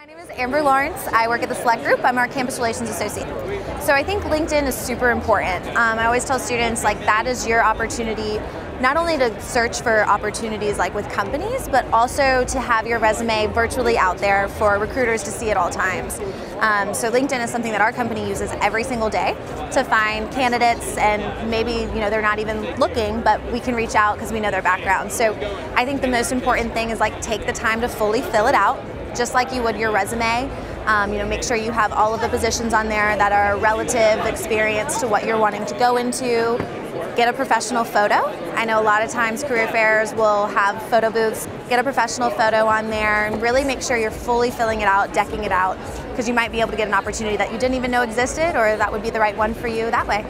My name is Amber Lawrence. I work at The Select Group. I'm our campus relations associate. So I think LinkedIn is super important. I always tell students that is your opportunity not only to search for opportunities with companies, but also to have your resume virtually out there for recruiters to see at all times. So LinkedIn is something that our company uses every single day to find candidates, and maybe they're not even looking, but we can reach out because we know their background. So I think the most important thing is take the time to fully fill it out, just like you would your resume. Make sure you have all of the positions on there that are relative experience to what you're wanting to go into. Get a professional photo. I know a lot of times career fairs will have photo booths. Get a professional photo on there and really make sure you're fully filling it out, decking it out, because you might be able to get an opportunity that you didn't even know existed, or that would be the right one for you that way.